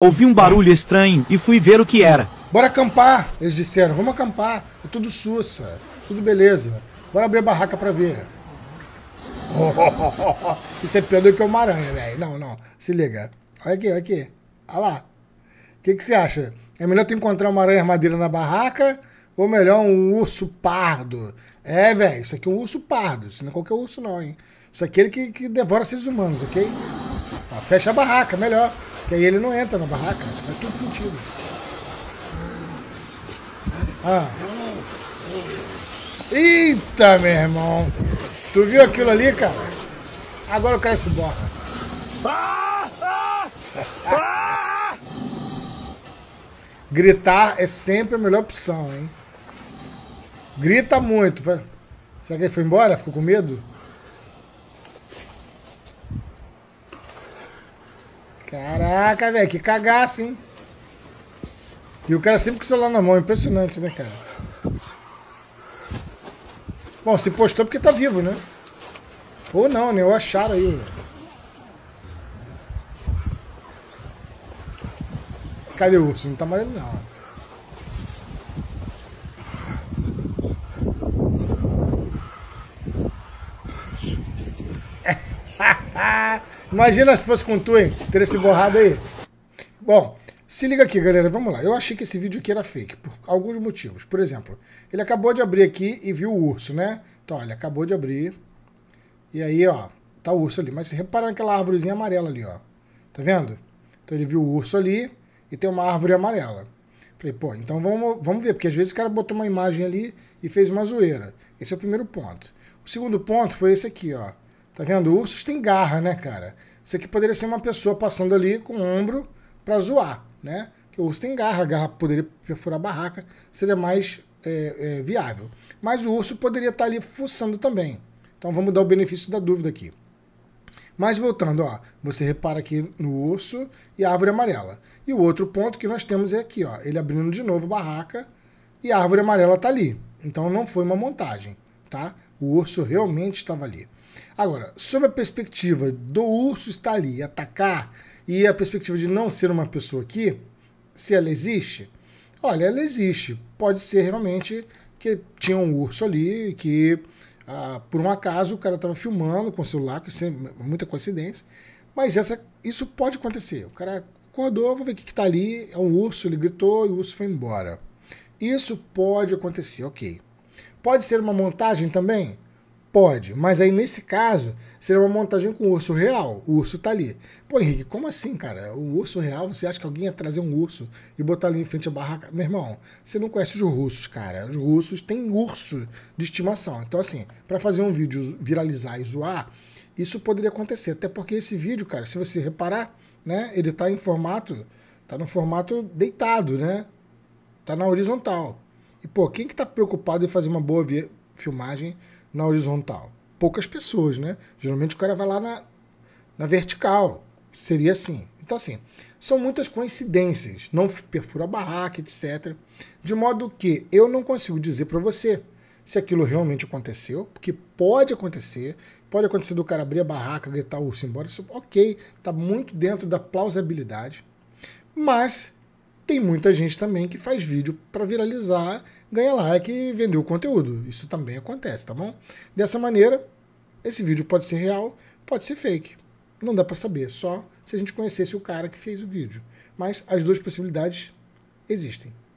Ouvi um barulho estranho e fui ver o que era. Bora acampar, eles disseram. Vamos acampar. É tudo sussa. Tudo beleza. Bora abrir a barraca pra ver. Oh. Isso é pior do que uma aranha, velho. Não, não. Se liga. Olha aqui, olha aqui. Olha lá. O que você acha? É melhor tu encontrar uma aranha armadeira na barraca ou melhor um urso pardo? É, velho. Isso aqui é um urso pardo. Isso não é qualquer urso, não, hein? Isso aqui é aquele que devora seres humanos, ok? Ó, fecha a barraca, melhor. Que aí ele não entra na barraca. Faz todo sentido. Ah. Eita, meu irmão. Tu viu aquilo ali, cara? Agora o cara se borra. Gritar é sempre a melhor opção, hein? Grita muito. Será que ele foi embora? Ficou com medo? Caraca, velho, que cagaço, hein? E o cara sempre com o celular na mão, impressionante, né, cara? Bom, se postou porque tá vivo, né? Ou não, né? Ou acharam aí, velho. Cadê o urso? Não tá mais ali, não. Imagina se fosse com tu, hein? Ter esse borrado aí. Bom, se liga aqui, galera. Vamos lá. Eu achei que esse vídeo aqui era fake, por alguns motivos. Por exemplo, ele acabou de abrir aqui e viu o urso, né? Então, ó, ele acabou de abrir. E aí, ó, tá o urso ali. Mas você repara naquela árvorezinha amarela ali, ó. Tá vendo? Então, ele viu o urso ali e tem uma árvore amarela. Falei, pô, então vamos ver. Porque às vezes o cara botou uma imagem ali e fez uma zoeira. Esse é o primeiro ponto. O segundo ponto foi esse aqui, ó. Tá vendo? Ursos tem garra, né, cara? Isso aqui poderia ser uma pessoa passando ali com o ombro pra zoar, né? Porque o urso tem garra, a garra poderia perfurar a barraca, seria mais viável. Mas o urso poderia estar ali fuçando também. Então vamos dar o benefício da dúvida aqui. Mas voltando, ó, você repara aqui no urso e a árvore amarela. E o outro ponto que nós temos é aqui, ó, ele abrindo de novo a barraca e a árvore amarela tá ali. Então não foi uma montagem, tá? O urso realmente estava ali. Agora, sobre a perspectiva do urso estar ali e atacar, e a perspectiva de não ser uma pessoa aqui, se ela existe, olha, ela existe. Pode ser realmente que tinha um urso ali, que por um acaso o cara estava filmando com o celular, que é muita coincidência, mas isso pode acontecer. O cara acordou, vou ver o que está ali, é um urso, ele gritou e o urso foi embora. Isso pode acontecer, ok. Pode ser uma montagem também? Pode, mas aí nesse caso seria uma montagem com o urso real. O urso tá ali. Pô, Henrique, como assim, cara? O urso real, você acha que alguém ia trazer um urso e botar ali em frente à barraca? Meu irmão, você não conhece os russos, cara. Os russos têm urso de estimação. Então, assim, para fazer um vídeo viralizar e zoar, isso poderia acontecer. Até porque esse vídeo, cara, se você reparar, né, ele tá em formato, tá no formato deitado, né? Tá na horizontal. E, pô, quem que tá preocupado em fazer uma boa filmagem na horizontal? Poucas pessoas, né? Geralmente o cara vai lá na vertical. Seria assim. Então, assim, são muitas coincidências. Não perfura a barraca, etc. De modo que eu não consigo dizer para você se aquilo realmente aconteceu, porque pode acontecer. Pode acontecer do cara abrir a barraca, gritar o urso embora. Isso, ok, tá muito dentro da plausibilidade. Mas tem muita gente também que faz vídeo para viralizar, ganha like e vender o conteúdo. Isso também acontece, tá bom? Dessa maneira, esse vídeo pode ser real, pode ser fake. Não dá para saber, só se a gente conhecesse o cara que fez o vídeo. Mas as duas possibilidades existem.